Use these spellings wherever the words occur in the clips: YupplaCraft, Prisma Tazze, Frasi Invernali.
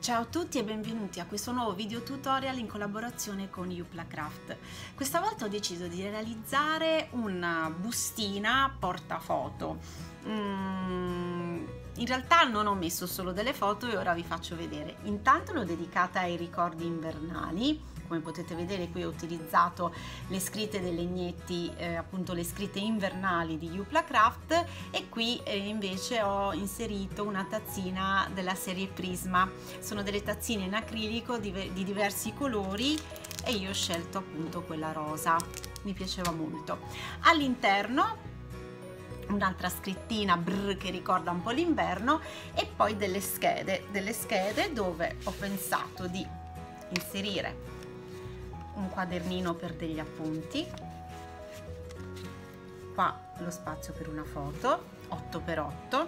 Ciao a tutti e benvenuti a questo nuovo video tutorial in collaborazione con YupplaCraft. Questa volta ho deciso di realizzare una bustina portafoto. In realtà non ho messo solo delle foto e ora vi faccio vedere. Intanto l'ho dedicata ai ricordi invernali. Come potete vedere qui ho utilizzato le scritte dei Legnetti, appunto le scritte invernali di YupplaCraft, e qui invece ho inserito una tazzina della serie Prisma. Sono delle tazzine in acrilico di diversi colori e io ho scelto appunto quella rosa, mi piaceva molto. All'interno un'altra scrittina che ricorda un po' l'inverno, e poi delle schede dove ho pensato di inserire un quadernino per degli appunti, qua lo spazio per una foto 8×8,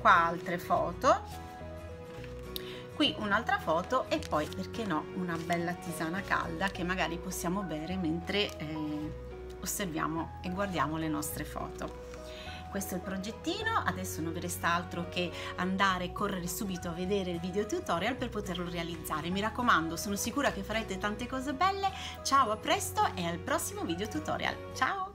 qua altre foto, qui un'altra foto e poi, perché no, una bella tisana calda che magari possiamo bere mentre osserviamo e guardiamo le nostre foto. Questo è il progettino. Adesso non vi resta altro che andare e correre subito a vedere il video tutorial per poterlo realizzare. Mi raccomando, sono sicura che farete tante cose belle. Ciao, a presto e al prossimo video tutorial. Ciao!